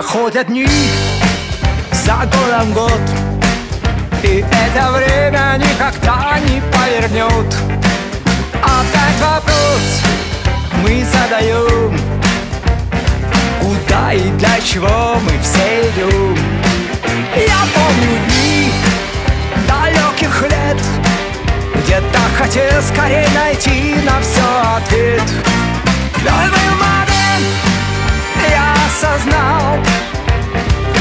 проходят дни, за годом год, и это время никогда не повернет. Опять вопрос мы задаем: куда и для чего мы все идем? Я помню дни далеких лет, где так хотел скорее найти на все ответ. В данный момент я осознал,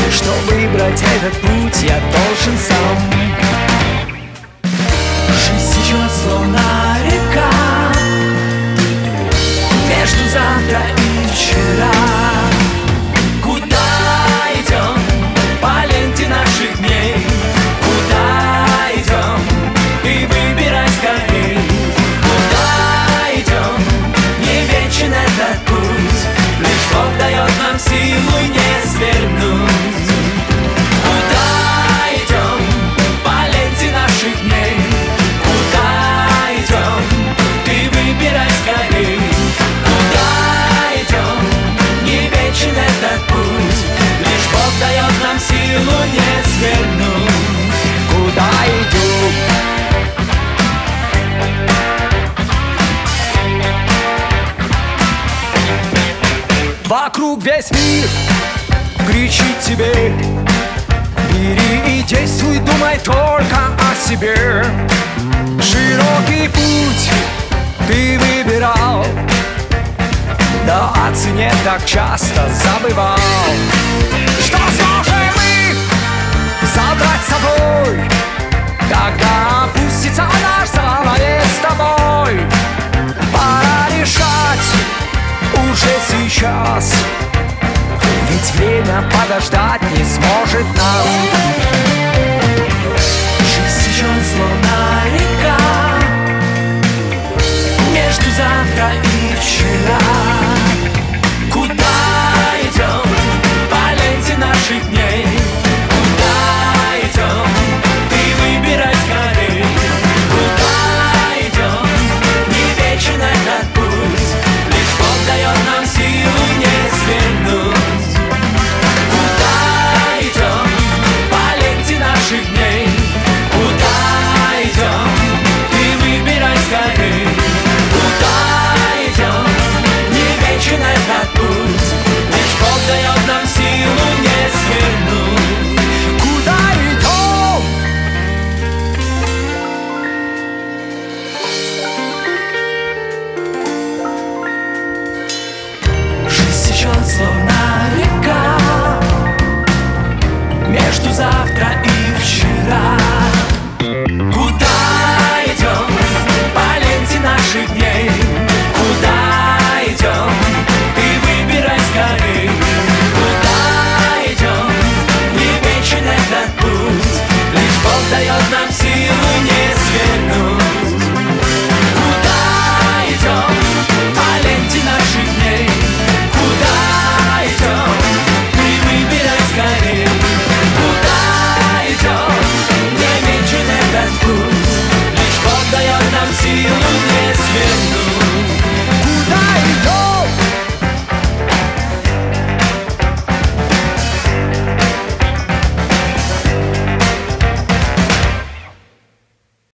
что выбрать этот путь я должен сам. Жизнь сейчас словно река, между завтра и вчера. Куда идем по ленте наших дней? Куда идем и выбирай скорей? Куда идем, не вечен этот путь, лишь Бог дает нам силу не свернуть. Вокруг весь мир кричит тебе: бери и действуй, думай только о себе. Широкий путь ты выбирал, да о цене так часто забывал. Что сможем мы забрать с собой, когда опустится наш занавес с тобой? Пора решать уже сейчас, ведь время подождать не сможет нас.